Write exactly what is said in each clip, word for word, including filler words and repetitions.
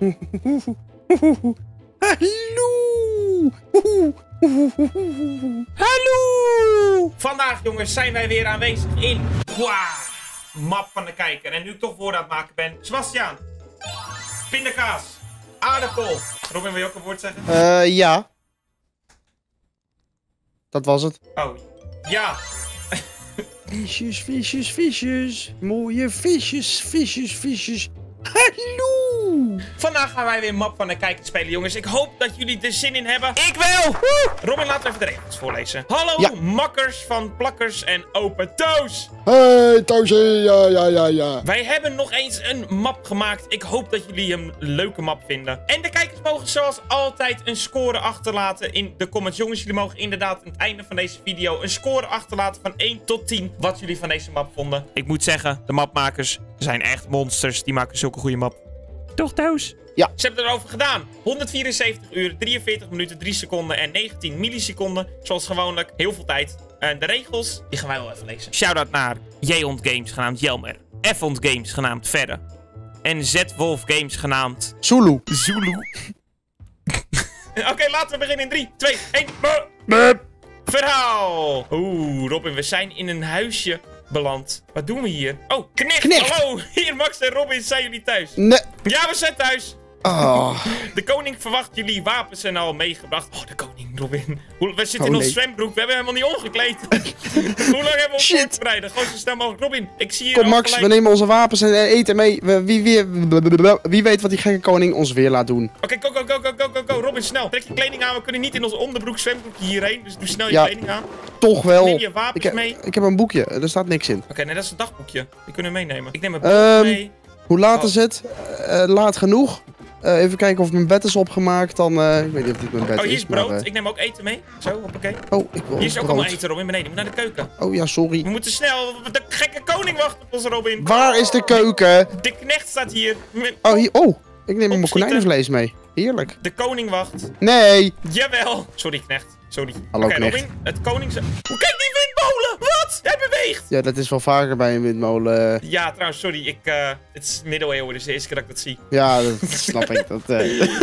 Hallo! Hallo! Vandaag, jongens, zijn wij weer aanwezig in... Wow! Map van de kijker. En nu ik toch woord aan het maken ben... Sebastiaan! Pindakaas! Aardappel! Robin, wil je ook een woord zeggen? Eh, uh, ja. Dat was het. Oh, ja! Visjes, visjes, visjes. Mooie visjes, visjes, visjes. Hallo! Vandaag gaan wij weer map van de kijker spelen, jongens. Ik hoop dat jullie er zin in hebben. Ik wel! Woe! Robin, laten we even de regels voorlezen. Hallo, ja. Makkers van plakkers en open Toos. Hey, Toosie. Ja, ja, ja, ja. Wij hebben nog eens een map gemaakt. Ik hoop dat jullie een leuke map vinden. En de kijkers mogen zoals altijd een score achterlaten in de comments. Jongens, jullie mogen inderdaad aan het einde van deze video een score achterlaten van één tot tien. Wat jullie van deze map vonden. Ik moet zeggen, de mapmakers zijn echt monsters. Die maken zulke goede map. Toch, Toos? Ja. Ze hebben erover gedaan. honderdvierenzeventig uur, drieënveertig minuten, drie seconden en negentien milliseconden. Zoals gewoonlijk. Heel veel tijd. En de regels, die gaan wij wel even lezen. Shoutout naar J-Hond Games, genaamd Jelmer. F-Hond Games, genaamd Verre. En Z-Wolf Games, genaamd... Zulu. Zulu. Oké, okay, laten we beginnen in drie, twee, één. Bup. Verhaal. Oeh, Robin, we zijn in een huisje... beland. Wat doen we hier? Oh, knecht! Knecht. Hallo! Hier, Max en Robin, zijn jullie thuis? Nee. Ja, we zijn thuis! Oh. De koning verwacht jullie wapens en al meegebracht. Oh, de koning, Robin. We zitten oh, in ons nee. zwembroek. We hebben helemaal niet omgekleed. Hoe lang hebben we ons voorbereid? Gewoon zo snel mogelijk. Robin, ik zie je. Kom, Max, gelijk... we nemen onze wapens en eten mee. Wie, wie, wie weet wat die gekke koning ons weer laat doen. Oké, okay, go, go, go, go, go, go. Robin, snel. Trek je kleding aan. We kunnen niet in onze onderbroek zwembroekje hierheen. Dus doe snel je ja, kleding aan. Toch wel. Neem je wapens ik heb, mee. Ik heb een boekje. Er staat niks in. Oké, okay, nee, dat is een dagboekje. Die kunnen we meenemen. Ik neem mijn boekje um, mee. Hoe laat oh. is het? Uh, laat genoeg. Uh, even kijken of mijn bed is opgemaakt, dan... Uh, ik weet niet of dit mijn bed is, Oh, hier is, is brood. Maar, uh... Ik neem ook eten mee. Zo, hoppakee. Oh, ik wil Hier is brood. ook allemaal eten, Robin. Beneden, je moet naar de keuken. Oh ja, sorry. We moeten snel. De gekke koning wacht op ons, Robin. Waar is de keuken? De knecht staat hier. Oh, hier. Oh, ik neem mijn konijnenvlees mee. Heerlijk. De koning wacht. Nee. Jawel. Sorry, knecht. Sorry. Hallo, okay, knecht. Robin, het koning... Hoe kijk die windmolen? Wat? Hij beweegt. Ja, dat is wel vaker bij een windmolen. Ja, trouwens, sorry. Ik, uh, het is middeleeuwen, dus de eerste keer dat ik dat zie. Ja, dat snap ik. Dat, uh...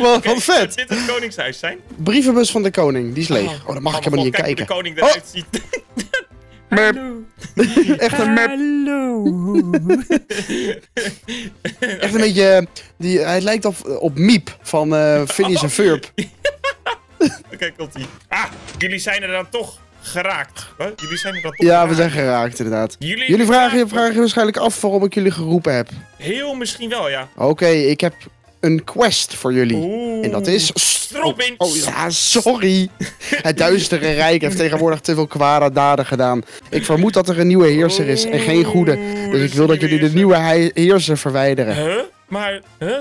Wat okay, vet. Zou dit het koningshuis zijn? Brievenbus van de koning. Die is leeg. Oh, oh dan mag oh, ik helemaal niet kijken. Kijk hoe de koning eruit oh. ziet. Hallo. Echt een map. Hallo. Echt een okay. beetje... Uh, die, hij lijkt op, op Miep van uh, Phineas oh. en Ferb. Oké, okay, komt-ie. Ah, jullie zijn er dan toch geraakt. Huh? Jullie zijn er dan toch Ja, geraakt. we zijn geraakt inderdaad. Jullie, jullie vragen je vragen waarschijnlijk af waarom ik jullie geroepen heb. Heel misschien wel, ja. Oké, okay, ik heb een quest voor jullie. Oeh. En dat is... Robin. Oh, oh ja, sorry. Het duistere rijk heeft tegenwoordig te veel kwade daden gedaan. Ik vermoed dat er een nieuwe heerser is en geen goede. Dus ik wil dat jullie de nieuwe heerser verwijderen. Huh? Maar... Huh?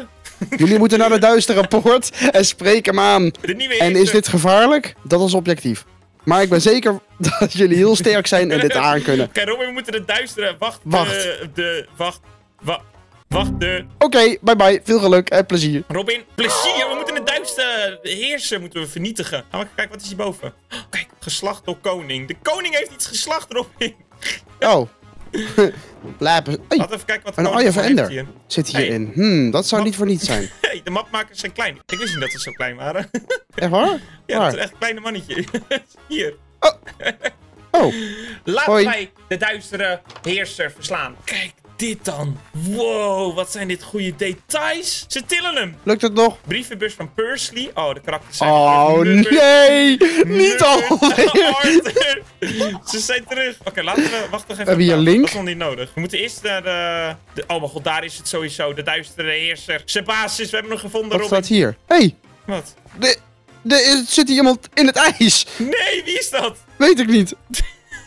Jullie moeten naar de duistere poort en spreek hem aan. En is dit gevaarlijk? Dat is objectief. Maar ik ben zeker dat jullie heel sterk zijn en dit aankunnen. Oké, Robin, we moeten de duistere... Wacht. Wacht. Uh, de... Wacht. Wacht. Wacht de... Oké, okay, bye bye. Veel geluk en plezier. Robin, plezier. We moeten de duistere heerser moeten we vernietigen. Gaan we even kijken, wat is hierboven? Oh, kijk, geslacht door koning. De koning heeft iets geslacht, Robin. Oh. Laten we even kijken wat er Een Eye of Ender hier. zit hierin. Hey. Hmm, dat zou map... niet voor niets zijn. Hey, de mapmakers zijn klein. Ik wist niet dat ze zo klein waren. Echt waar? Ja, waar? Dat is echt een kleine mannetje. Hier. Oh. Oh. Laten Hoi. wij de duistere heerser verslaan. Kijk. Dit dan. Wow, wat zijn dit goede details. Ze tillen hem. Lukt het nog? Brievenbus van Pursley. Oh, de karakters zijn Oh, Nubbert. nee. Nubbert. Niet alweer. Ze zijn terug. Oké, okay, laten we... Wacht nog even. Hebben we hier een link? Dat is nog niet nodig. We moeten eerst naar de... de... Oh mijn god, daar is het sowieso. De duistere heerser. Zijn basis. We hebben hem gevonden, Robin. Wat staat hier? Hé. Hey. Wat? De... De... Zit hier iemand in het ijs? Nee, wie is dat? Weet ik niet.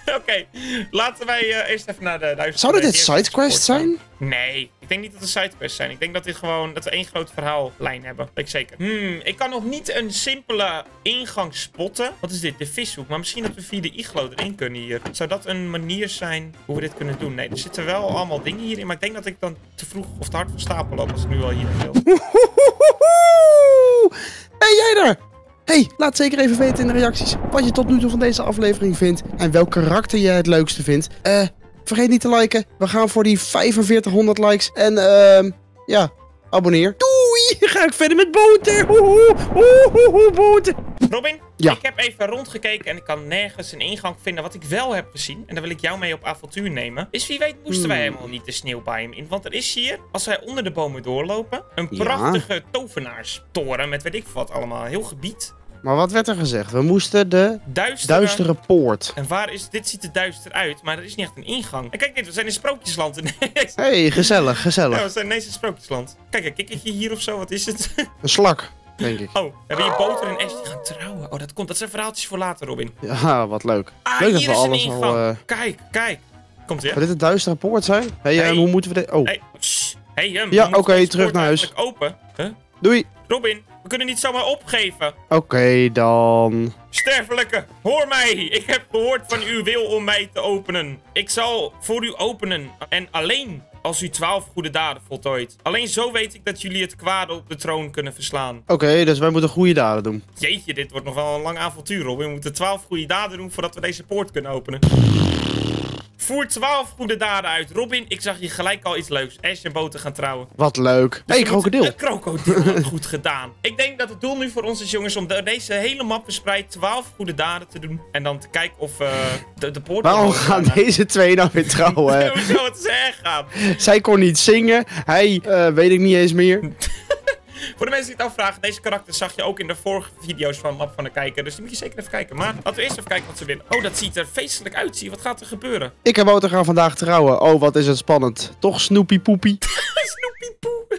Oké, okay. laten wij uh, eerst even naar de duizend. Zouden dit sidequests zijn? Nee, ik denk niet dat het sidequests zijn. Ik denk dat, dit gewoon, dat we één groot verhaallijn hebben. Dat weet ik zeker. Hmm, ik kan nog niet een simpele ingang spotten. Wat is dit? De vishoek. Maar misschien dat we via de iglo erin kunnen hier. Zou dat een manier zijn hoe we dit kunnen doen? Nee, er zitten wel allemaal dingen hierin. Maar ik denk dat ik dan te vroeg of te hard van stapel loop als ik nu al hier wil. Hé, hey, jij daar! Hey, laat zeker even weten in de reacties wat je tot nu toe van deze aflevering vindt en welk karakter je het leukste vindt. Eh, uh, vergeet niet te liken. We gaan voor die vijfenveertighonderd likes en ehm, uh, ja, abonneer. Doei! hier ga ik verder met boter. Hoehoe, hoehoe, boter. Robin, ja. Ik heb even rondgekeken en ik kan nergens een ingang vinden wat ik wel heb gezien. En daar wil ik jou mee op avontuur nemen. Dus wie weet moesten hmm. wij helemaal niet de sneeuwbiome in. Want er is hier, als wij onder de bomen doorlopen, een prachtige ja. tovenaarstoren met weet ik wat allemaal. Heel gebied. Maar wat werd er gezegd? We moesten de duistere, duistere poort. En waar is... Dit ziet er duister uit, maar er is niet echt een ingang. En kijk dit, we zijn in Sprookjesland ineens. Hé, hey, gezellig, gezellig. Ja, we zijn ineens in Sprookjesland. Kijk, een kikkertje hier of zo, wat is het? Een slak, denk ik. Oh, we hebben hier boter en Ash die gaan trouwen. Oh, dat komt. Dat zijn verhaaltjes voor later, Robin. Ja, wat leuk. Ah, leuk dat we alles ingang. al... Uh... Kijk, kijk. Komt ie, hè? Kan dit een duistere poort zijn? Hé, hey, hey. hoe moeten we dit... Oh. Hey, hey um, ja, oké, okay, terug naar huis. Open. Huh? Doei. Robin, we kunnen niet zomaar opgeven. Oké, okay, dan... Sterfelijke, hoor mij. Ik heb gehoord van uw wil om mij te openen. Ik zal voor u openen. En alleen als u twaalf goede daden voltooit. Alleen zo weet ik dat jullie het kwade op de troon kunnen verslaan. Oké, okay, dus wij moeten goede daden doen. Jeetje, dit wordt nog wel een lang avontuur, Robin. We moeten twaalf goede daden doen voordat we deze poort kunnen openen. Voer twaalf goede daden uit. Robin, ik zag je gelijk al iets leuks. Ash en boter gaan trouwen. Wat leuk. Hé, dus hey, krokodil. Een krokodil. Goed gedaan. Ik denk dat het doel nu voor ons is, jongens, om de, deze hele map verspreid twaalf goede daden te doen. En dan te kijken of uh, de, de poort... Waarom gaan gaan deze twee nou weer trouwen? Ik weet wat ze erg gaan. Zij kon niet zingen. Hij uh, weet ik niet eens meer. Voor de mensen die het afvragen, deze karakter zag je ook in de vorige video's van Map van de Kijker. Dus die moet je zeker even kijken. Maar laten we eerst even kijken wat ze willen. Oh, dat ziet er feestelijk uit, zie. Wat gaat er gebeuren? Ik en Boter gaan vandaag trouwen. Oh, wat is het spannend. Toch, Snoopy Poepie? Snoopy Poep.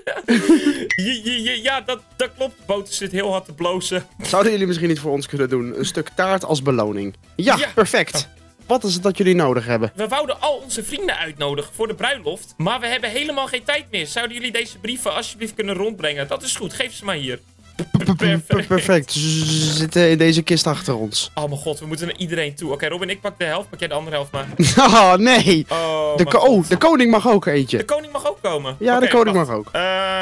ja, ja, ja dat, dat klopt. Boter zit heel hard te blozen. Zouden jullie misschien niet voor ons kunnen doen? Een stuk taart als beloning. Ja, ja. Perfect. Oh. Wat is het dat jullie nodig hebben? We wouden al onze vrienden uitnodigen voor de bruiloft. Maar we hebben helemaal geen tijd meer. Zouden jullie deze brieven alsjeblieft kunnen rondbrengen? Dat is goed, geef ze maar hier. Perfect. Perfect. Ze zitten in deze kist achter ons. Oh mijn god, we moeten naar iedereen toe. Oké, okay, Robin, ik pak de helft, pak jij de andere helft maar. Oh, nee. Oh, de, ko oh, de koning mag ook eentje. De koning mag ook komen? Ja, okay, de koning wacht. mag ook. Uh,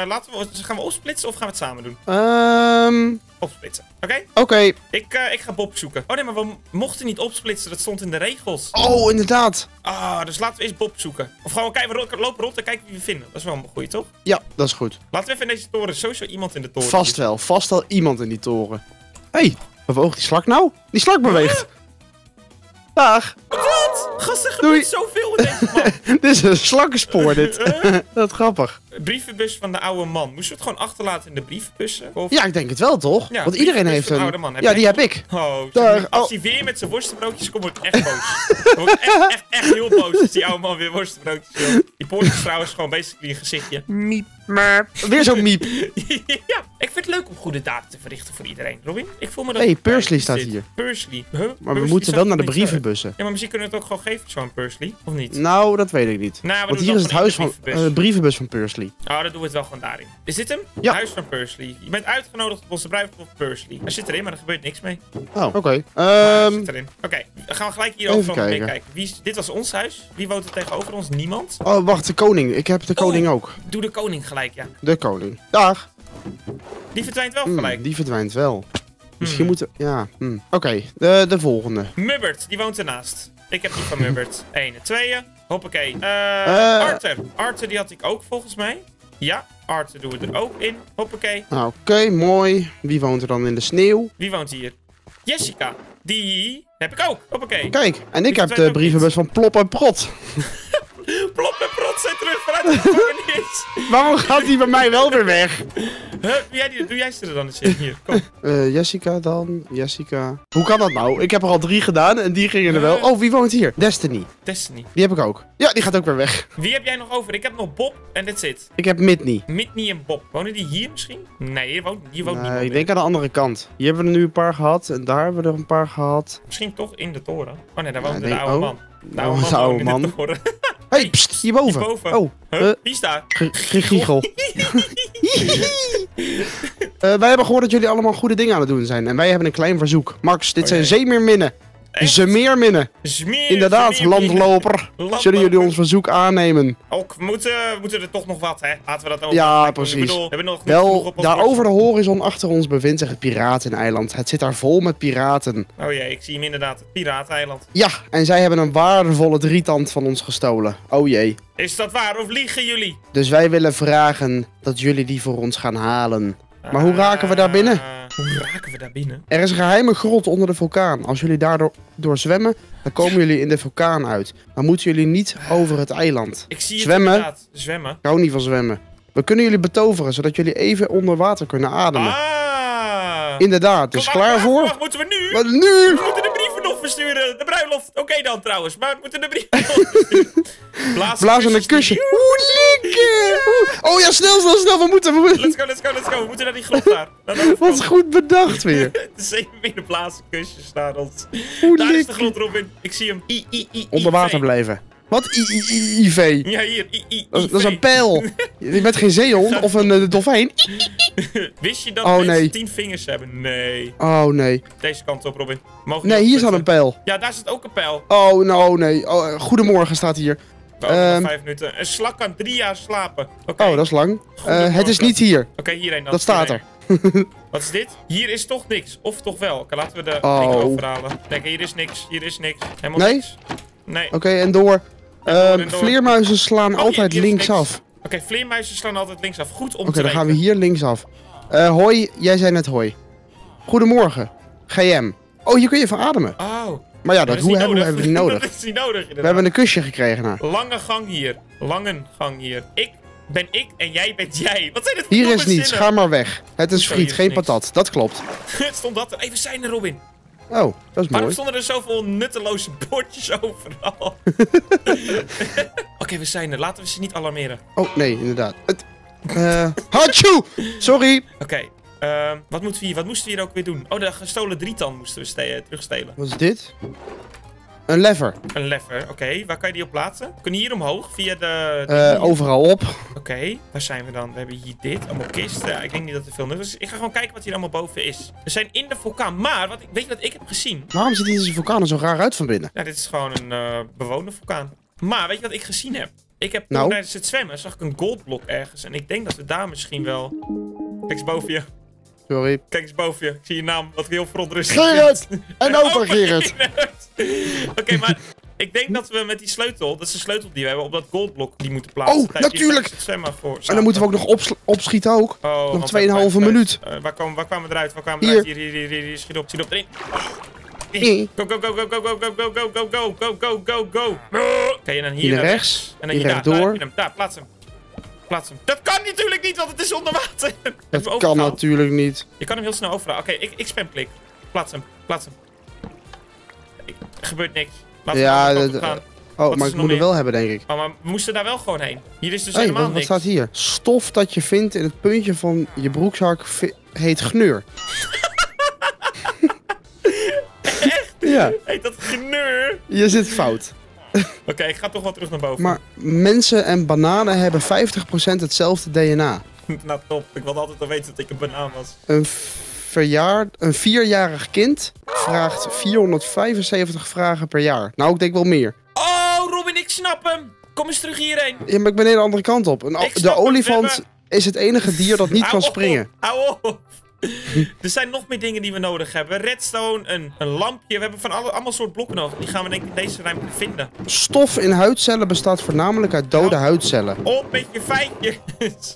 laten we, gaan we opsplitsen of gaan we het samen doen? Um... Opsplitsen, oké? Okay? Oké. Okay. Ik, uh, ik ga Bob zoeken. Oh nee, maar we mochten niet opsplitsen, dat stond in de regels. Oh, inderdaad. Ah, dus laten we eerst Bob zoeken. Of gaan we kijken, lopen rond en kijken wie we vinden. Dat is wel een goeie, toch? Ja, dat is goed. Laten we even in deze toren, sowieso iemand in de toren. Vast wel, vast wel iemand in die toren. Hé, hey, bewoog die slak nou? Die slak beweegt. Huh? Dag. Wat? Gasten, er gebeurt zoveel in deze man. Dit is een slakkenspoor, dit. Dat is grappig. Brievenbus van de oude man. Moesten we het gewoon achterlaten in de brievenbussen? Of... Ja, ik denk het wel, toch? Ja, want iedereen heeft een... Oude man. Heb ja, die heb ik. Oh, Daar. Als oh. hij weer met zijn worstenbroodjes komt, word ik echt boos. Dan word ik echt, echt, echt heel boos als die oude man weer worstenbroodjes wil. Die poort is trouwens gewoon basically een gezichtje. Miep. Maar... Weer zo'n miep. Ja, ik vind het leuk om goede daden te verrichten voor iedereen. Robin, ik voel me dat... Hé, hey, Pursley staat zit. hier. Pursley. Huh? Maar Pursley we moeten wel naar de brievenbussen. Ja, maar misschien kunnen we het ook gewoon geven zo'n Pursley, of niet? Nou, dat weet ik niet. Nou, want hier is het huis van... De brievenbus. Uh, brievenbus van Pursley. Oh, dat doen we het wel gewoon daarin. Is dit hem? Ja. Huis van Pursley. Je bent uitgenodigd op onze bruiloft, Pursley. Hij zit erin, maar er gebeurt niks mee. Oh, oké. Okay. Um... zit erin. Oké, okay. Dan gaan we gelijk hier overal kijken. Mee kijken. Wie is... Dit was ons huis. Wie woont er tegenover ons? Niemand. Oh, wacht, de koning. Ik heb de koning oh, ook. Doe de koning gelijk, ja. De koning. Dag. Die verdwijnt wel gelijk. Mm, die verdwijnt wel. Misschien hmm. moeten... Ja. Mm. Oké, okay. de, de volgende. Mubbert, die woont ernaast. Ik heb die van Mubbert. Eén en tweeën. Hoppakee. Uh, uh, Arthur. Arthur die had ik ook volgens mij. Ja, Arthur doen we er ook in. Hoppakee. Oké, okay, mooi. Wie woont er dan in de sneeuw? Wie woont hier? Jessica. Die heb ik ook. Hoppakee. Kijk, en ik die heb de brievenbus van Plop en Prot. Plop en Prot zijn terug vanuit de gevangenis. Waarom gaat die bij mij wel weer weg? Huh, jij die, doe jij ze er dan eens in? Hier, kom. Uh, Jessica dan. Jessica. Hoe kan dat nou? Ik heb er al drie gedaan en die gingen er wel. Oh, wie woont hier? Destiny. Destiny. Die heb ik ook. Ja, die gaat ook weer weg. Wie heb jij nog over? Ik heb nog Bob en that's it. Ik heb Midney. Midney en Bob. Wonen die hier misschien? Nee, hier woont, hier woont nee, niemand. Ik denk aan de andere kant. Hier hebben we er nu een paar gehad en daar hebben we er een paar gehad. Misschien toch in de toren. Oh nee, daar woont ja, de, de oude oh. man. De oude oh, man. De oude man. De toren. Hé, hey, pst, hierboven. hierboven. Oh, huh? uh, wie is daar? Giegel. uh, wij hebben gehoord dat jullie allemaal goede dingen aan het doen zijn. En wij hebben een klein verzoek. Max, dit okay. zijn zeemeerminnen. Zemeerminnen. Zmier, Inderdaad, Zemeerminnen. Landloper. Landloper. Zullen jullie ons verzoek aannemen? Ook, we moeten, we moeten er toch nog wat, hè? Laten we dat ook. Ja, maken. Precies. Ik bedoel, we hebben nog wel, nog daar over de horizon achter ons bevindt zich het Pirateneiland. Het zit daar vol met piraten. Oh jee, ik zie hem inderdaad. Het Pirateneiland. Ja, en zij hebben een waardevolle drietand van ons gestolen. Oh jee. Is dat waar of liegen jullie? Dus wij willen vragen dat jullie die voor ons gaan halen. Maar hoe raken we daar binnen? Hoe raken we daar binnen? Er is een geheime grot onder de vulkaan. Als jullie daardoor door zwemmen, dan komen ja. jullie in de vulkaan uit. Dan moeten jullie niet over het eiland. Ik zie zwemmen. Inderdaad. Zwemmen? Ik hou niet van zwemmen. We kunnen jullie betoveren, zodat jullie even onder water kunnen ademen. Ah. Inderdaad, dus klaar wacht, voor? Wacht, moeten we nu? Wat, nu? We moeten de brieven nog versturen. De bruiloft. Oké okay dan trouwens, maar we moeten de brieven nog versturen. Blaas, Blaas een kusje. Hoe lekker! Ja. Oh ja, snel, snel, snel. We moeten, we moeten. Let's go, let's go, let's go. We moeten naar die grot daar. Wat goed bedacht weer. Zeven weer blazen kusjes naar ons. Hoe daar lekker. Is de grot, Robin. Ik zie hem. I, I, I, Onder water blijven. Wat? I, I, I, I V? Ja, hier. I, I, I, dat, dat is een pijl. Je bent geen zeehond of een uh, dolfijn. Wist je dat oh, mensen nee. tien vingers hebben? Nee. Oh, nee. Deze kant op, Robin. Mogen nee, hier staat een pijl. Ja, daar zit ook een pijl. Oh, nou, nee. Oh, goedemorgen staat hier. Oh, um, vijf minuten. Een slak kan drie jaar slapen. Okay. Oh, dat is lang. Uh, het is niet hier. Oké, okay, hierheen dan. Dat staat er. Wat is dit? Hier is toch niks. Of toch wel. Okay, laten we de oh. dingen overhalen. Kijk, hier is niks. Hier is niks. Helemaal nee? niks. Nee. Oké, okay, en door. En door, um, en door. Vleermuizen slaan oh, altijd linksaf. Oké, okay, vleermuizen slaan altijd linksaf. Goed om okay, te Oké, dan rekenen. gaan we hier linksaf. Uh, hoi, jij zei net hoi. Goedemorgen. G M. Oh, hier kun je van ademen. Oh. Maar ja, dat, dat hoe hebben we hebben niet nodig. Dat is niet nodig, inderdaad. We hebben een kusje gekregen. Nou. Lange gang hier. Lange gang hier. Ik ben ik en jij bent jij. Wat zijn het? Hier is niets. Zinnen? Ga maar weg. Het is friet, geen niks. patat. Dat klopt. Het stond dat er. Even zijn er, Robin. Oh, dat is mooi. Waarom stonden er zoveel nutteloze bordjes overal? Oké, okay, we zijn er. Laten we ze niet alarmeren. Oh, nee, inderdaad. Uh, Hatsjoe! Sorry. Oké. Okay. Uh, wat, moeten we hier, wat moesten we hier ook weer doen? Oh, de gestolen drietand moesten we terugstelen. Wat is dit? Een lever. Een lever, oké. Okay. Waar kan je die op plaatsen? We kunnen hier omhoog, via de... de uh, overal op. Oké, okay. Waar zijn we dan? We hebben hier dit, allemaal kisten. Ja, ik denk niet dat er veel nuttig is. Ik ga gewoon kijken wat hier allemaal boven is. We zijn in de vulkaan, maar wat, weet je wat ik heb gezien? Waarom ziet deze vulkaan er zo raar uit van binnen? Ja, dit is gewoon een uh, bewoonde vulkaan. Maar weet je wat ik gezien heb? Ik heb nou. tijdens het zwemmen zag ik een goldblok ergens. En ik denk dat we daar misschien wel... Kijk eens boven je. Sorry. Kijk eens boven je. Ik zie je naam, wat ik heel verontrustig vind. Gerrit! En over Gerrit! Oké, okay, maar ik denk dat we met die sleutel, dat is de sleutel die we hebben, op dat goldblok die moeten plaatsen. Oh, natuurlijk! Voor en dan moeten we ook nog opsch opschieten ook. Oh, nog tweeënhalve minuut. Uh, waar, kwamen, waar kwamen we eruit? Waar kwamen we eruit? Hier, hier, hier, hier, hier. Schiet op, schiet op, erin. Go, go, go, go, go, go, go, go, go, go, go, go, go, go, go. Oké, en dan hier, hier naar rechts. En dan hier, hier recht daar, door. Daar, daar, plaats hem. Plaats hem. Dat kan natuurlijk niet, want het is onder water. Dat kan natuurlijk niet. Je kan hem heel snel overhalen. Oké, okay, ik, ik spamklik. Plaats hem, plaats hem. Ik, er gebeurt niks. Laat ja, hem gaan. Uh, oh, wat maar ik moet hem wel hebben, denk ik. Oh, maar we moesten daar wel gewoon heen. Hier is dus hey, helemaal wat, niks. Wat staat hier? Stof dat je vindt in het puntje van je broekzak heet gneur. Echt? Ja. Heet dat gneur? Je zit fout. Oké, okay, ik ga toch wel terug naar boven. Maar mensen en bananen hebben vijftig procent hetzelfde D N A. Nou top, ik wilde altijd al weten dat ik een banaan was. Een, verjaard, een vierjarig kind vraagt vierhonderdvijfenzeventig vragen per jaar. Nou, ik denk wel meer. Oh, Robin, ik snap hem. Kom eens terug hierheen. Ja, maar ik ben de andere kant op. Een, de olifant hem. is het enige dier dat niet kan springen. Au op. Er zijn nog meer dingen die we nodig hebben. Redstone, een, een lampje. We hebben van alle, allemaal soort blokken nodig. Die gaan we denk ik in deze ruimte vinden. Stof in huidcellen bestaat voornamelijk uit dode ja. huidcellen. Oh, een beetje feitjes.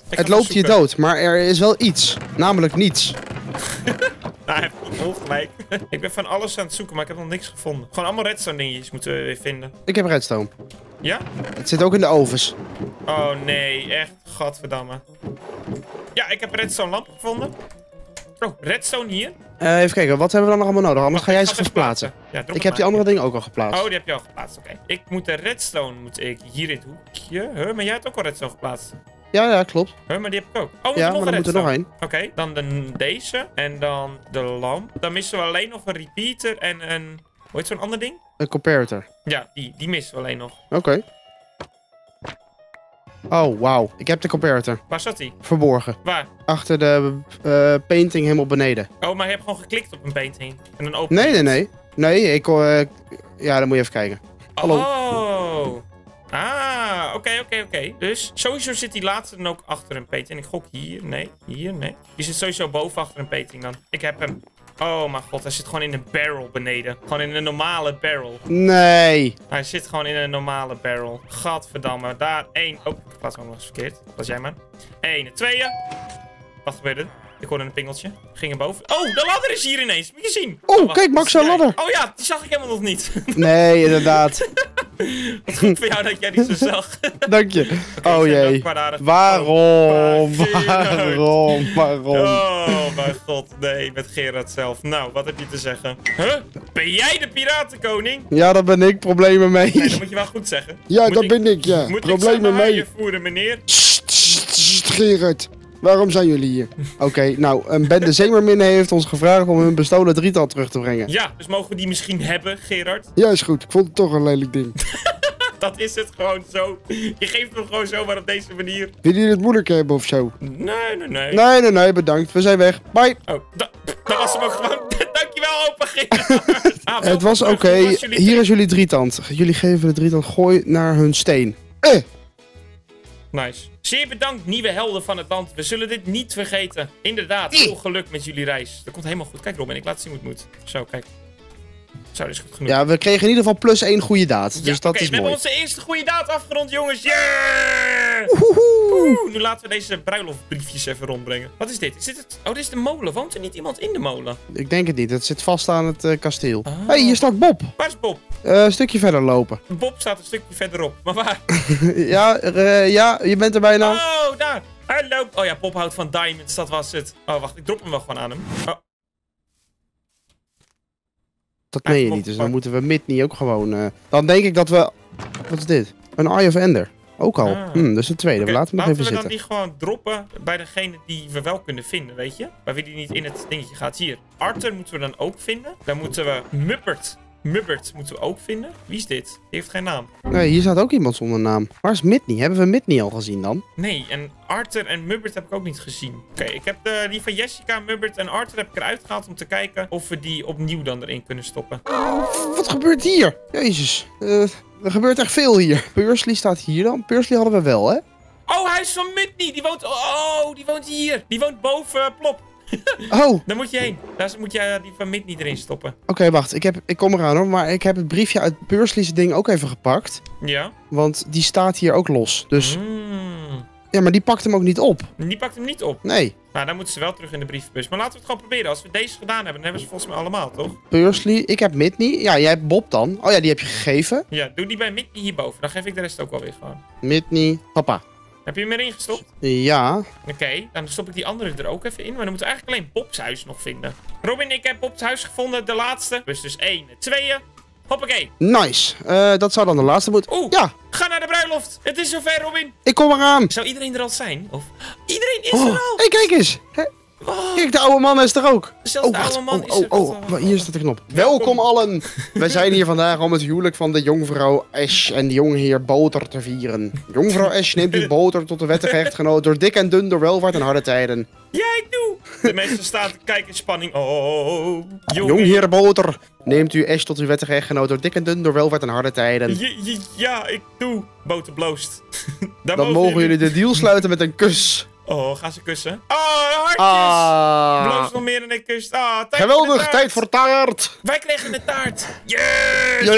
Het loopt hier dood, maar er is wel iets. Namelijk niets. Nou, hij heeft heel gelijk. Ik ben van alles aan het zoeken, maar ik heb nog niks gevonden. Gewoon allemaal redstone dingetjes moeten we weer vinden. Ik heb redstone. Ja? Het zit ook in de ovens. Oh nee, echt. Godverdamme. Ja, ik heb redstone lamp gevonden. Oh, redstone hier. Uh, even kijken, wat hebben we dan nog allemaal nodig? Anders Wacht, ga jij ze vast plaatsen. Ja, ik heb die andere dingen ook al geplaatst. Oh, die heb je al geplaatst, oké. Okay. Ik moet de redstone moet ik hier in het hoekje. Huh, maar jij hebt ook al redstone geplaatst. Ja, ja, klopt. Huh, maar die heb ik ook. Oh, we ja, nog maar moet er nog één. Oké, okay, dan de, deze en dan de lamp. Dan missen we alleen nog een repeater en een... Hoe heet zo'n ander ding? Een comparator. Ja, die, die missen we alleen nog. Oké. Okay. Oh, wauw. Ik heb de comparator. Waar zat hij? Verborgen. Waar? Achter de uh, painting helemaal beneden. Oh, maar je hebt gewoon geklikt op een painting. En dan open. Nee, nee, nee. Nee, ik... Uh, ja, dan moet je even kijken. Hallo. Oh. Ah, oké, okay, oké, okay, oké. Okay. Dus sowieso zit die laatste dan ook achter een peting. En ik gok hier, nee, hier, nee. Die zit sowieso boven achter een peting dan. Ik heb hem. Oh mijn god, hij zit gewoon in een barrel beneden. Gewoon in een normale barrel. Nee. Hij zit gewoon in een normale barrel. Gadverdamme, daar één. Oh, ik plaats hem nog eens verkeerd. Plaats jij maar. Eén, tweeën. Wat gebeurde er? Ik hoorde een pingeltje. Ging er boven. Oh, de ladder is hier ineens. Moet je zien. Oh, oh kijk, Max, een ladder. Oh ja, die zag ik helemaal nog niet. Nee, inderdaad. Wat goed voor jou dat jij die zo zag. Dank je. Okay, oh jee. Waarom? Waarom? Waarom? Oh mijn god. Nee, met Gerard zelf. Nou, wat heb je te zeggen? Huh? Ben jij de piratenkoning? Ja, daar ben ik. Problemen mee. Nee, dat moet je wel goed zeggen. Ja, dat ben ik, ja. Moet problemen ik mee. Moet je voeren, meneer? Sst, sst, sst, Gerard. Waarom zijn jullie hier? Oké, okay, nou, een bende zeemerminnen heeft ons gevraagd om hun bestolen drietal terug te brengen. Ja, dus mogen we die misschien hebben, Gerard? Ja, is goed. Ik vond het toch een lelijk ding. Dat is het gewoon zo. Je geeft hem gewoon zomaar op deze manier. Wil je het moeilijk hebben of zo? Nee, nee, nee. Nee, nee, nee, bedankt. We zijn weg. Bye. Oh, da dat was hem ook gewoon. Dankjewel, opa Gerard. Ah, het was oké. Okay. Hier is jullie drietand. Jullie geven de drietand gooi naar hun steen. Eh! Nice. Zeer bedankt, nieuwe helden van het land. We zullen dit niet vergeten. Inderdaad, veel geluk met jullie reis. Dat komt helemaal goed. Kijk, Robin, ik laat zien hoe het moet. Zo, kijk. Zo, dat is goed genoeg. Ja, we kregen in ieder geval plus één goede daad. Ja, dus dat okay, is mooi. We hebben onze eerste goede daad afgerond, jongens. Yeah! Oeh, nu laten we deze bruiloftbriefjes even rondbrengen. Wat is dit? Is dit het? Oh, dit is de molen. Woont er niet iemand in de molen? Ik denk het niet. Het zit vast aan het uh, kasteel. Hé, ah. Hey, hier staat Bob. Waar is Bob? Uh, een stukje verder lopen. Bob staat een stukje verderop. Maar waar? ja, uh, ja, je bent er bijna. Oh, daar. Hallo. Oh ja, Bob houdt van diamonds. Dat was het. Oh, wacht. Ik drop hem wel gewoon aan hem. Oh. Dat meen je niet, dus dan moeten we Midney ook gewoon... Uh, dan denk ik dat we... Wat is dit? Een Eye of Ender. Ook al. Ah. Hm, dus een tweede. Okay. Laten we nog even zitten. Laten we dan die gewoon droppen bij degene die we wel kunnen vinden, weet je? Bij wie die niet in het dingetje gaat. Hier. Arthur moeten we dan ook vinden. Dan moeten we Muppert. Muppert moeten we ook vinden. Wie is dit? Die heeft geen naam. Nee, hier staat ook iemand zonder naam. Waar is Midney? Hebben we Midney al gezien dan? Nee, en Arthur en Muppert heb ik ook niet gezien. Oké, okay, ik heb de, die van Jessica, Muppert en Arthur heb ik eruit gehaald om te kijken of we die opnieuw dan erin kunnen stoppen. Oh, wat gebeurt hier? Jezus, uh, er gebeurt echt veel hier. Pursley staat hier dan. Pursley hadden we wel, hè? Oh, hij is van Midney. Die woont... Oh, die woont hier. Die woont boven uh, Plop. Oh. Daar moet je heen. Daar moet je die van Mid niet erin stoppen. Oké, okay, wacht. Ik, heb, ik kom eraan hoor. Maar ik heb het briefje uit Pursley's ding ook even gepakt. Ja. Want die staat hier ook los. Dus... Mm. Ja, maar die pakt hem ook niet op. Die pakt hem niet op? Nee. Nou, dan moeten ze wel terug in de brievenbus. Maar laten we het gewoon proberen. Als we deze gedaan hebben, dan hebben ze volgens mij allemaal, toch? Pursley, ik heb Midney. Ja, jij hebt Bob dan. Oh ja, die heb je gegeven. Ja, doe die bij Midney hierboven. Dan geef ik de rest ook alweer gewoon. Midney, papa. Heb je hem erin gestopt? Ja. Oké, okay, dan stop ik die andere er ook even in. Maar dan moeten we eigenlijk alleen Bob's huis nog vinden. Robin, ik heb Bob's huis gevonden. De laatste. Dus dus één, tweeën. Hoppakee. Nice. Uh, dat zou dan de laatste moeten... Oeh. Ja. Ga naar de bruiloft. Het is zover, Robin. Ik kom eraan. Zou iedereen er al zijn? Of... Iedereen is oh. er al. Hé, hey, kijk eens. He? Wow. Kijk, de oude man is er ook. Zelfs oh, de oude man oh, is er oh, oh, oh. Hier staat de knop. Welkom, Welkom allen. Wij zijn hier vandaag om het huwelijk van de jongvrouw Ash en de jongheer Boter te vieren. Jongvrouw Ash neemt uw Boter tot de wettige echtgenoot door dik en dun, door welvaart en harde tijden. Ja, ik doe. De mensen staan te kijken in spanning. Oh, jongheer Boter neemt u Ash tot uw wettige echtgenoot door dik en dun, door welvaart en harde tijden. Ja, ja, ja ik doe. Boter bloost. Dan mogen jullie. jullie de deal sluiten met een kus. Oh, gaan ze kussen? Oh, hartjes! Ah. Bloos nog meer dan ik kust. Ah, tijd Geweldig, voor tijd voor taart! Wij kregen de taart! Yes! yes.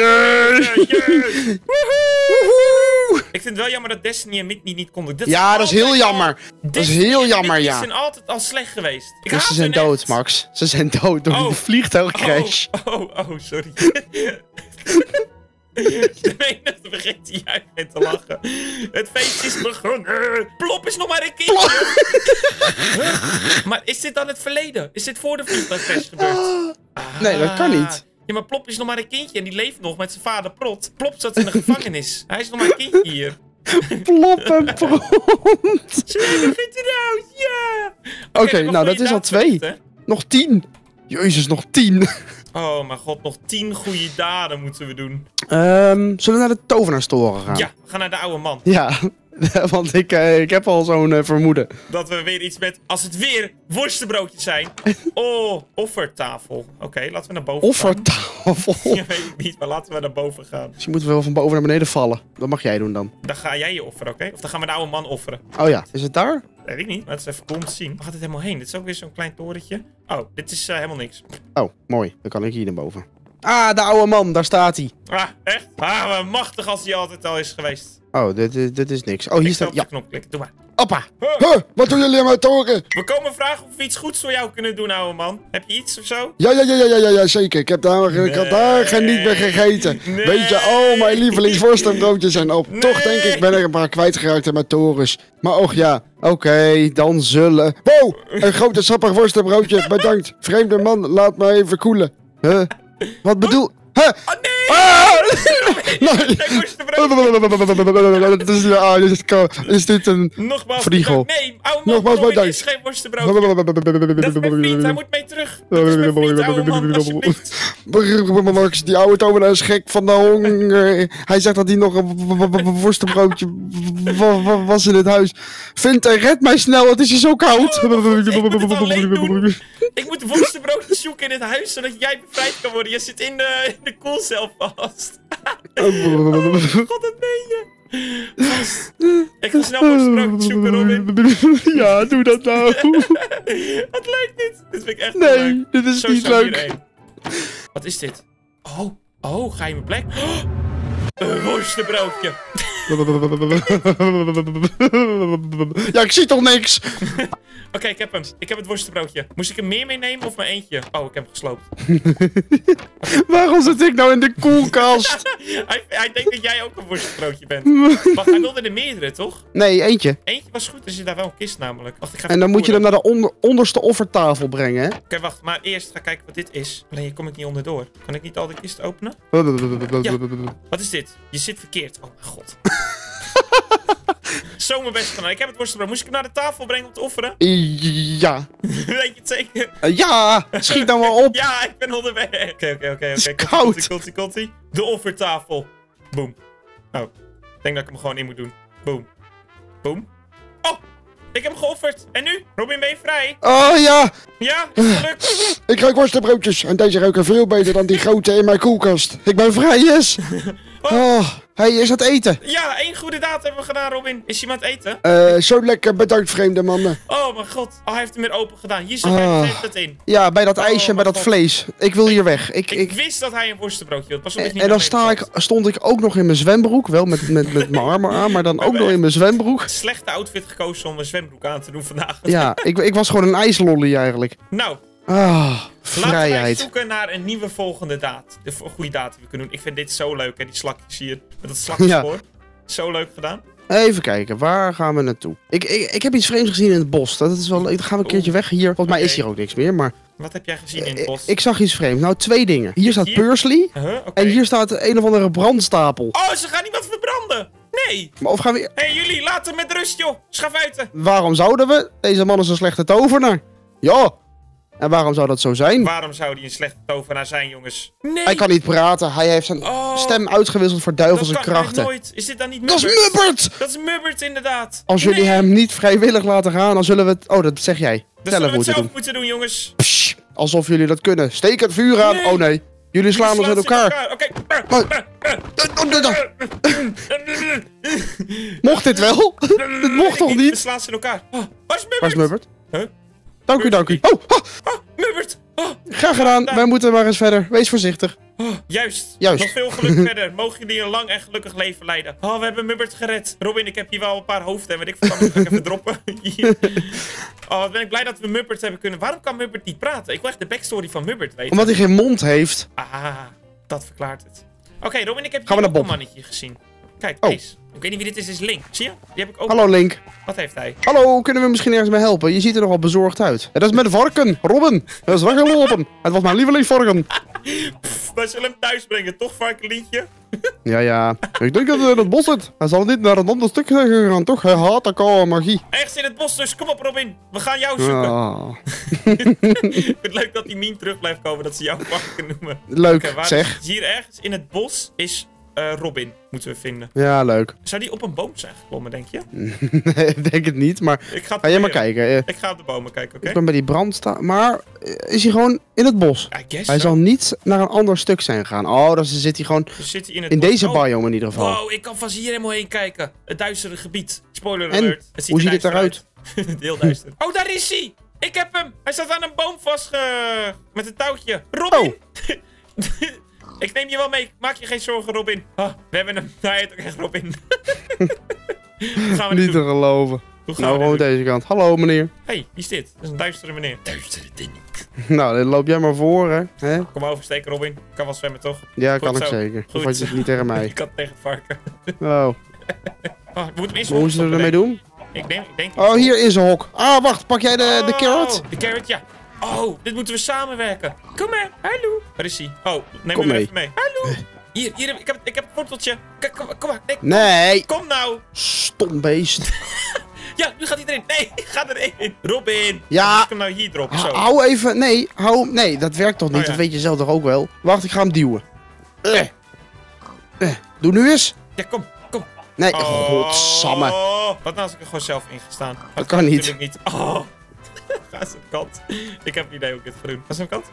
yes. yes. Woehoe! Ik vind het wel jammer dat Destiny en Midney niet konden. Dat ja, dat is heel jammer. Dat is heel jammer, ja. Ze zijn altijd al slecht geweest. Ik dus ze zijn dood, echt. Max. Ze zijn dood door oh. een vliegtuigcrash. Oh, oh, oh, sorry. De menigte begint te juichen en te lachen. Het feest is begonnen. Plop is nog maar een keer. Maar is dit dan het verleden? Is dit voor de vliegtuigfest gebeurd? Ah. Nee, dat kan niet. Ja, maar Plop is nog maar een kindje en die leeft nog met zijn vader Prot. Plop zat in de gevangenis. Hij is nog maar een kindje hier. Plop en Prot. Ze vindt het uit, ja. Oké, nou dat is al twee. Verricht, nog tien. Jezus, nog tien. Oh mijn god, nog tien goede daden moeten we doen. Um, zullen we naar de tovenaarstoren gaan? Ja, we gaan naar de oude man. Ja, want ik, uh, ik heb al zo'n uh, vermoeden. Dat we weer iets met, als het weer, worstenbroodjes zijn. Oh, offertafel. Oké, okay, laten we naar boven gaan. Offertafel? helemaal vol. Ja, weet ik niet, maar laten we naar boven gaan. Dus je moet wel van boven naar beneden vallen. Dat mag jij doen dan. Dan ga jij je offeren, oké? Okay? Of dan gaan we de oude man offeren. Oh ja, is het daar? Weet ik niet, laten we even komt zien. Waar gaat het helemaal heen? Dit is ook weer zo'n klein torentje. Oh, dit is uh, helemaal niks. Oh, mooi. Dan kan ik hier naar boven. Ah, de oude man, daar staat hij. Ah, echt? Ah, machtig als hij altijd al is geweest. Oh, dit, dit, dit is niks. Oh, hier staat... Ja. Knop klikken, doe maar. Hoppa! Huh. Huh, wat doen jullie aan mijn toren? We komen vragen of we iets goeds voor jou kunnen doen, ouwe man. Heb je iets of zo? Ja, ja, ja, ja, ja, ja zeker. Ik heb daar, nee. ik had daar geen niet meer gegeten. Nee. Weet je, al mijn lievelingsworstenbroodjes zijn op. Nee. Toch denk ik, ben er een paar kwijtgeraakt aan mijn torens. Maar och ja, oké, okay, dan zullen... Wow, een grote sappig worstenbroodje. Bedankt. Vreemde man, laat mij even koelen. Huh? Wat bedoel... Huh? Oh, nee! Ah! Nee! Ik moest de is dit een frigo? Nee, oude man, nogmaals bedankt. Is geen worstenbroodje. Dat is mijn vriend, hij moet mee terug. Dat is mijn vriend, oude man, alsjeblieft. Max, die oude tovenaar is gek van de honger. Hij zegt dat hij nog een worstenbroodje was in het huis. Vindt en red mij snel, het is hier zo koud. Oh, God, ik moet het alleen doen. Ik moet worstenbroodjes zoeken in het huis, zodat jij bevrijd kan worden. Je zit in de, de koelcel vast. Oh, God, dat meen je. Gast, ik ga snel worstenbroodjes zoeken, Robin. Ja, doe dat nou. Wat leuk dit. Dit vind ik echt nee, leuk. Nee, dit is zo niet leuk. Wat is dit? Oh, oh, ga je mijn plek? Oh, een worstenbroodje. Ja, ik zie toch niks? Oké, okay, ik heb hem. Ik heb het worstenbroodje. Moest ik er meer meenemen of maar eentje? Oh, ik heb hem gesloopt. Waarom zit ik nou in de koelkast? hij, hij denkt dat jij ook een worstenbroodje bent. Wacht, hij wilde er meerdere, toch? Nee, eentje. Eentje was goed, er zit daar wel een kist namelijk. Wacht, ik ga en dan moet je hem naar de onder, onderste offertafel brengen, hè? Oké, okay, wacht, maar eerst ga kijken wat dit is. Alleen hier kom ik niet onderdoor. Kan ik niet al de kist openen? Ja. Wat is dit? Je zit verkeerd. Oh mijn god. Zo mijn best gedaan. Ik heb het worstenbrood. Moest ik hem naar de tafel brengen om te offeren? Ja. Weet je het zeker? Uh, ja, schiet nou maar op. Ja, ik ben onderweg. Oké, okay, oké, okay, oké. Okay, het is okay. Koud. Komt-ie, komt-ie, komt-ie. De offertafel. Boom. Oh, ik denk dat ik hem gewoon in moet doen. Boom. Boom. Oh, ik heb hem geofferd. En nu? Robin, ben je vrij? Oh, ja. Ja, gelukt. Ik ruik worstenbroodjes. En deze ruiken veel beter dan die grote in mijn koelkast. Ik ben vrij, yes. Oh. Hé, hey, is dat eten? Ja, één goede daad hebben we gedaan, Robin. Is iemand eten? Uh, zo lekker, bedankt, vreemde mannen. Oh, mijn god. Oh, hij heeft hem weer open gedaan. Hier zit hij, oh. Dat in. Ja, bij dat oh, ijsje en bij god. Dat vlees. Ik wil hier weg. Ik, ik, ik wist dat hij een worstenbroodje had. Pas op, ik niet en dan sta ik, stond ik ook nog in mijn zwembroek. Wel met, met, met mijn armen aan, maar dan ook nog in mijn zwembroek. Slechte outfit gekozen om mijn zwembroek aan te doen vandaag. Ja, ik, ik was gewoon een ijslolly eigenlijk. Nou. Ah, vrijheid. Laten wij zoeken naar een nieuwe volgende daad. De goede daad die we kunnen doen. Ik vind dit zo leuk, hè, die slakjes hier. Met dat slakjespoor. Ja. Zo leuk gedaan. Even kijken, waar gaan we naartoe? Ik, ik, ik heb iets vreemds gezien in het bos. Dat is wel, dan gaan we een keertje weg hier. Volgens mij okay. Is hier ook niks meer, maar... Wat heb jij gezien in het bos? Ik, ik zag iets vreemds. Nou, twee dingen. Hier staat hier? Pursley. Uh-huh, okay. En hier staat een of andere brandstapel. Oh, ze gaan iemand verbranden! Nee! Maar of gaan we... Hé, hey, jullie, laat hem met rust, joh! Schavuiten! Waarom zouden we? Deze man is een slechte tovenaar. Ja! En waarom zou dat zo zijn? Waarom zou hij een slechte tovenaar zijn, jongens? Nee. Hij kan niet praten. Hij heeft zijn oh, stem uitgewisseld voor duivels en krachten. Dat nooit. Is dit dan niet Mubbert? Dat is Mubbert! Dat is Mubbert, inderdaad. Als jullie nee. hem niet vrijwillig laten gaan, dan zullen we het... Oh, dat zeg jij. Dat zullen we het zelf doen. moeten doen, jongens. Psh, alsof jullie dat kunnen. Steek het vuur aan. Nee. Oh, nee. Jullie slaan ons uit elkaar. Oké. Mocht dit wel? Dit mocht toch niet? We slaan ze in elkaar. Waar is Mubbert? Waar is Mubbert? Huh? Dank u, dank u. Oh, oh. oh Mubbert. Oh. Graag gedaan. Wij moeten maar eens verder. Wees voorzichtig. Oh, juist. Juist. Nog veel geluk verder. Mogen jullie een lang en gelukkig leven leiden. Oh, we hebben Mubbert gered. Robin, ik heb hier wel een paar hoofden. Weet ik veel, kan ik even droppen. Oh, wat ben ik blij dat we Mubbert hebben kunnen. Waarom kan Mubbert niet praten? Ik wil echt de backstory van Mubbert weten. Omdat hij geen mond heeft. Ah, dat verklaart het. Oké, okay, Robin, ik heb hier ook een mannetje gezien. Kijk, oh. Deze. Ik weet niet wie dit is, is Link. Zie je? Die heb ik ook. Hallo Link. Wat heeft hij? Hallo, kunnen we misschien ergens mee helpen? Je ziet er nogal bezorgd uit. En dat is met varken, Robin. Dat is weggelopen. Het was mijn lievelingsvarken. Pff, wij zullen hem thuis brengen, toch varkenlientje? Ja, ja. Ik denk dat hij in het bos zit. Hij zal niet naar een ander stuk zijn gegaan, toch? Hij haat de koude magie. Ergens in het bos dus. Kom op, Robin. We gaan jou zoeken. Oh. Ik vind het leuk dat die meme terug blijft komen, dat ze jou varken noemen. Leuk, okay, waar zeg. Hier ergens in het bos is... uh, Robin moeten we vinden. Ja, leuk. Zou die op een boom zijn geklommen, denk je? Nee, ik denk het niet, maar ik ga, ga jij maar kijken. Ik ga op de bomen kijken, oké? Okay? Ik ben bij die brand staan, maar is hij gewoon in het bos? I guess hij so. zal niet naar een ander stuk zijn gegaan. Oh, dan zit hij gewoon dus zit hij in, het in deze oh. biome in ieder geval. Wow, ik kan van hier helemaal heen kijken. Het duistere gebied. Spoiler en? alert. Het ziet Hoe ziet het eruit? Uit. Heel duister. Oh, daar is hij! Ik heb hem! Hij staat aan een boom vast uh, met een touwtje. Robin! Oh. Ik neem je wel mee. Maak je geen zorgen, Robin. Ah, we hebben hem. Hij heet ook echt Robin. Gaan we niet doen? te geloven. Hoe gaan nou, we gewoon deze kant. Hallo, meneer. Hé, hey, wie is dit? Dat is een duistere meneer. Duistere ding. Nou, dan loop jij maar voor, hè. He? Kom maar oversteken, Robin. Kan wel zwemmen, toch? Ja, Goed, kan ik zeker. Goed. Of had je het niet tegen mij? Ik kan tegen het varken. Oh. Oh, moet hem Hoe moeten we ermee doen? Ik denk, ik denk... Oh, hier is een hok. Ah, wacht. Pak jij de, oh, de carrot? De carrot, ja. Oh, dit moeten we samenwerken. Kom maar. Hallo. Waar is hij? Oh, neem hem even mee. Hallo. Hier, hier. Ik heb, ik heb een worteltje. Kom, kom maar. Nee. Kom, nee. kom nou. Stom beest. Ja, nu gaat iedereen. Nee, ga erin. Robin. Ja. Ik hem nou hier droppen. Zo. Hou even. Nee, hou. Nee, dat werkt toch niet? Oh, ja. Dat weet je zelf toch ook wel. Wacht, ik ga hem duwen. Uh. Uh. Doe nu eens. Ja, kom. Nee, oh, godsamme. Wat nou als ik er gewoon zelf in ga staan? Dat, dat kan niet. niet. Oh. Ga eens aan de kant. Ik heb een idee hoe ik het ga doen. Ga eens aan de kant.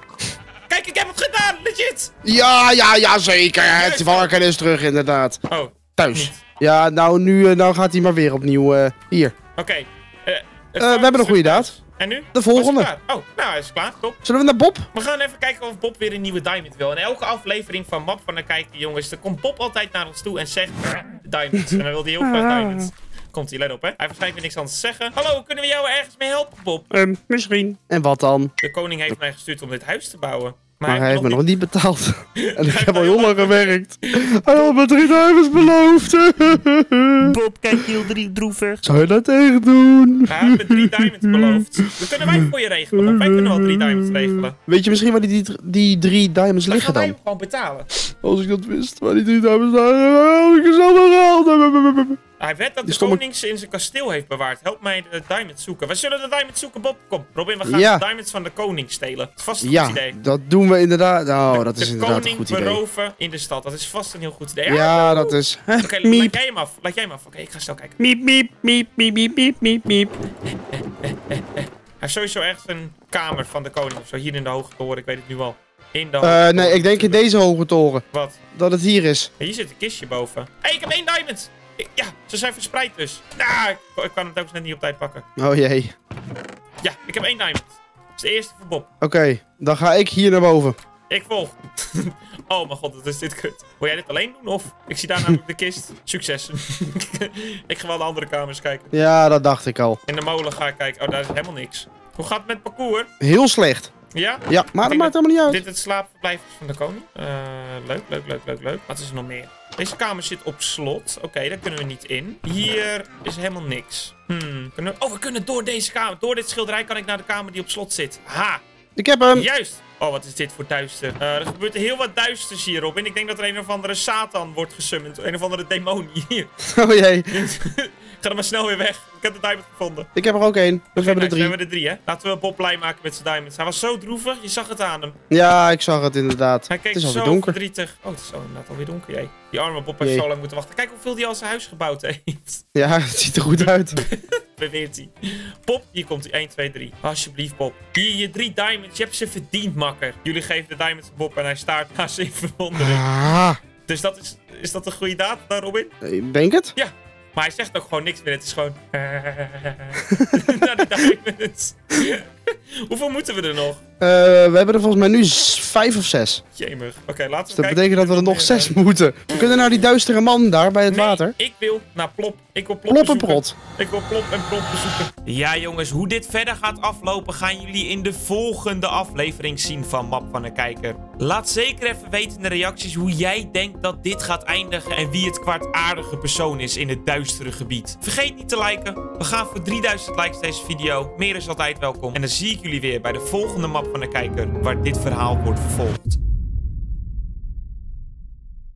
Kijk, ik heb het gedaan, legit! Ja, ja, ja, zeker. Juist. Het varken is terug, inderdaad. Oh. Thuis. Niet. Ja, nou, nu nou gaat hij maar weer opnieuw. Uh, hier. Oké. Okay. Uh, uh, we hebben een goede daad. En nu? De volgende. Oh, nou, hij is klaar. Top. Zullen we naar Bob? We gaan even kijken of Bob weer een nieuwe diamond wil. En elke aflevering van Map van de Kijker, jongens, dan komt Bob altijd naar ons toe en zegt... diamonds. En dan wil hij heel graag diamonds. Komt hij, let op, hè. Hij heeft waarschijnlijk niks anders te zeggen. Hallo, kunnen we jou ergens mee helpen, Bob? Ehm, um, misschien. En wat dan? De koning heeft mij gestuurd om dit huis te bouwen. Maar, maar hij heeft me nog niet betaald. En ik heb al heel lang gewerkt. Hij had me drie duimers beloofd. Bob, kijk heel drie droevig. Zou je dat echt doen? Hij heeft me drie diamonds beloofd. Dat kunnen wij voor je regelen, Bob. Wij kunnen wel drie diamonds regelen. Weet je misschien waar die, die, die drie diamonds dan liggen dan? Dan gaan wij hem gewoon betalen. Als ik dat wist, waar die drie diamonds liggen, had ik er zelf gehaald. Hij weet dat de koning ze in zijn kasteel heeft bewaard. Help mij de diamonds zoeken. We zullen de diamonds zoeken, Bob. Kom, Robin, we gaan ja. de diamonds van de koning stelen. Dat is vast een ja, goed idee. Ja, dat doen we inderdaad. Nou, oh, dat is inderdaad een goed idee. De koning beroven in de stad. Dat is vast een heel goed idee. Ja, ah, dat is... Oké, okay, laat jij hem af. Laat jij hem af. Oké, okay, ik ga snel kijken. Miep, miep, miep, miep, miep, miep, miep, miep. Hij heeft sowieso echt een kamer van de koning of zo. Hier in de hoge toren, ik weet het nu al. In de uh, nee, ik denk in deze hoge toren. Wat? Dat het hier is. Ja, hier zit een kistje boven. Hé, hey, ik heb één diamond. Ja, ze zijn verspreid dus. Ah, ik kan hem telkens net niet op tijd pakken. Oh jee. Ja, ik heb één diamond. Dat is de eerste voor Bob. Oké, okay, dan ga ik hier naar boven. Ik volg. Oh mijn god, wat is dit kut. Wil jij dit alleen doen of? Ik zie daar namelijk de kist. Succes. Ik ga wel de andere kamers kijken. Ja, dat dacht ik al. In de molen ga ik kijken. Oh, daar is helemaal niks. Hoe gaat het met parcours? Heel slecht. Ja? Ja, maar dat maakt helemaal niet uit. Dit het slaapverblijf is van de koning. Uh, leuk, leuk, leuk, leuk, leuk. Wat is er nog meer? Deze kamer zit op slot. Oké, okay, daar kunnen we niet in. Hier is helemaal niks. Hmm. We... Oh, we kunnen door deze kamer. Door dit schilderij kan ik naar de kamer die op slot zit. Ha! Ik heb hem! Juist! Oh, wat is dit voor duister. Uh, er gebeurt heel wat duisters hierop. En ik denk dat er een of andere Satan wordt gesummend. Een of andere demonie hier. Oh jee. Ga dan maar snel weer weg. Ik heb de diamond gevonden. Ik heb er ook één. Dus okay, we hebben nice. er drie. We hebben er drie, hè. Laten we Bob blij maken met zijn diamonds. Hij was zo droevig. Je zag het aan hem. Ja, ik zag het inderdaad. Hij keek het is zo donker. verdrietig. Oh, het is al inderdaad alweer donker, jij. Die arme Bob heeft zo lang moeten wachten. Kijk hoeveel hij al zijn huis gebouwd heeft. Ja, het ziet er goed uit. Beweert hij. Bob, hier komt hij. één, twee, drie. Alsjeblieft, Bob. Hier, je drie diamonds. Je hebt ze verdiend, makker. Jullie geven de diamonds aan Bob en hij staart naar zijn verwondering. Ah. Dus dat is, is dat een goede daad, Robin? Ik denk het. Ja. Maar hij zegt ook gewoon niks meer. Het is gewoon... Naar de diamonds. Hoeveel moeten we er nog? Uh, we hebben er volgens mij nu vijf of zes. Jemig. Oké, okay, laten we dat kijken. Dat betekent dat we er nog zes moeten. We kunnen naar die duistere man daar bij het nee, water. ik wil naar Plop. Ik wil Plop, plop en Prot. Ik wil Plop en Prot bezoeken. Ja jongens, hoe dit verder gaat aflopen gaan jullie in de volgende aflevering zien van Map van de Kijker. Laat zeker even weten in de reacties hoe jij denkt dat dit gaat eindigen en wie het kwaadaardige persoon is in het duistere gebied. Vergeet niet te liken. We gaan voor drieduizend likes deze video. Meer is altijd welkom. En dan zie ik jullie weer bij de volgende Map van de Kijker, waar dit verhaal wordt vervolgd.